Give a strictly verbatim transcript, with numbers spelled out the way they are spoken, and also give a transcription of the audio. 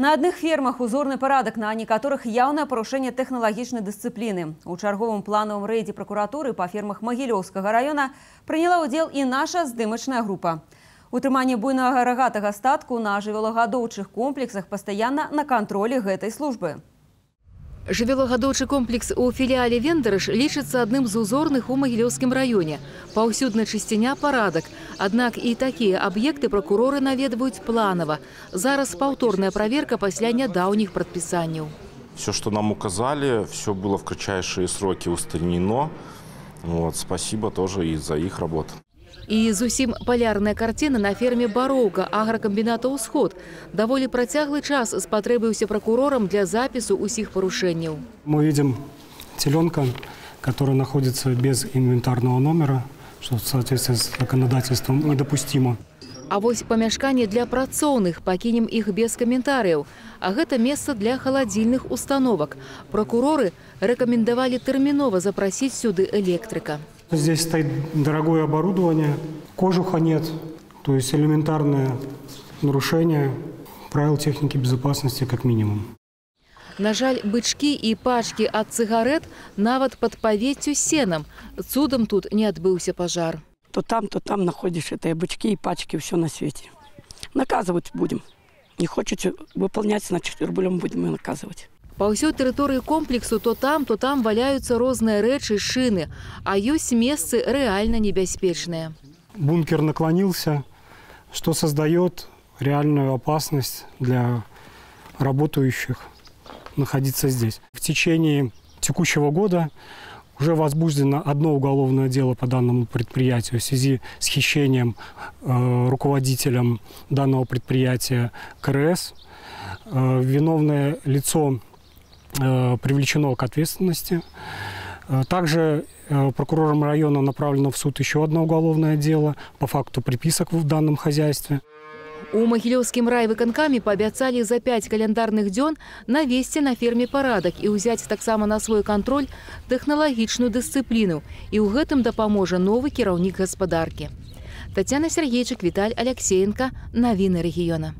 На одних фермах узорный парадок, на некоторых явное порушение технологичной дисциплины. У чарговым плановом рейде прокуратуры по фермах Могилевского района приняла удел и наша здымочная группа. Утрымание буйного рогатого статку на жывёлагадоўчых комплексах постоянно на контроле этой службы. Жывёлагадоўчы комплекс у филиале Вендорыш лічыцца адным з узорных у Могилевском районе. Паўсюдна чысціня парадак. Однако и такие объекты прокуроры наведывают планово. Зараз повторная проверка после недавних предписаний. Все, что нам указали, все было в кратчайшие сроки устранено. Вот, спасибо тоже и за их работу. И зусім полярная картина на ферме Бароўка агрокомбината «Усход». Довольно протяглый час спотребился прокурорам для запису усіх порушений. Мы видим теленка, которая находится без инвентарного номера, что в соответствии с законодательством недопустимо. А вот помешкание для працоўных, покинем их без комментариев. А это место для холодильных установок. Прокуроры рекомендовали терминово запросить сюда электрика. Здесь стоит дорогое оборудование, кожуха нет, то есть элементарное нарушение правил техники безопасности как минимум. На жаль, бычки и пачки от сигарет навод под поведью сеном. Чудом тут не отбылся пожар. То там, то там находишь это и бычки, и пачки, все на свете. Наказывать будем. Не хочется выполнять, значит, рублем будем и наказывать. По всей территории комплексу то там, то там валяются разные речи, шины, а есть места реально небеспечные. Бункер наклонился, что создает реальную опасность для работающих находиться здесь. В течение текущего года уже возбуждено одно уголовное дело по данному предприятию в связи с хищением э, руководителем данного предприятия КРС. Э, виновное лицо привлечено к ответственности. Также прокурором района направлено в суд еще одно уголовное дело по факту приписок в данном хозяйстве. У Могилевским райвыканками пообяцали за пять календарных дзён навести на ферме парадок и взять так само на свой контроль технологичную дисциплину. И у гэтым допоможет новый керовник господарки. Татьяна Сергеевич, Виталь Алексеенко, новины региона.